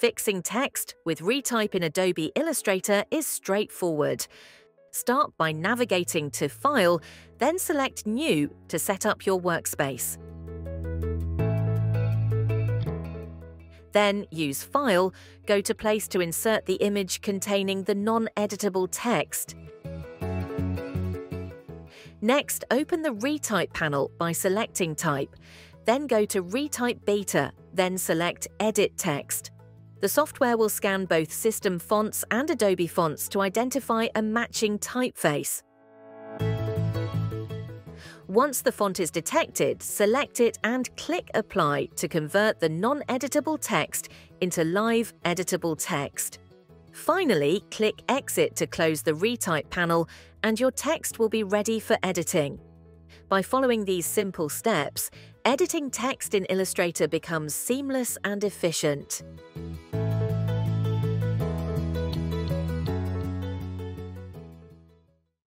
Fixing text with Retype in Adobe Illustrator is straightforward. Start by navigating to File, then select New to set up your workspace. Then use File, go to Place to insert the image containing the non-editable text. Next, open the Retype panel by selecting Type. Then go to Retype Beta, then select Edit Text. The software will scan both system fonts and Adobe fonts to identify a matching typeface. Once the font is detected, select it and click Apply to convert the non-editable text into live editable text. Finally, click Exit to close the Retype panel and your text will be ready for editing. By following these simple steps, editing text in Illustrator becomes seamless and efficient.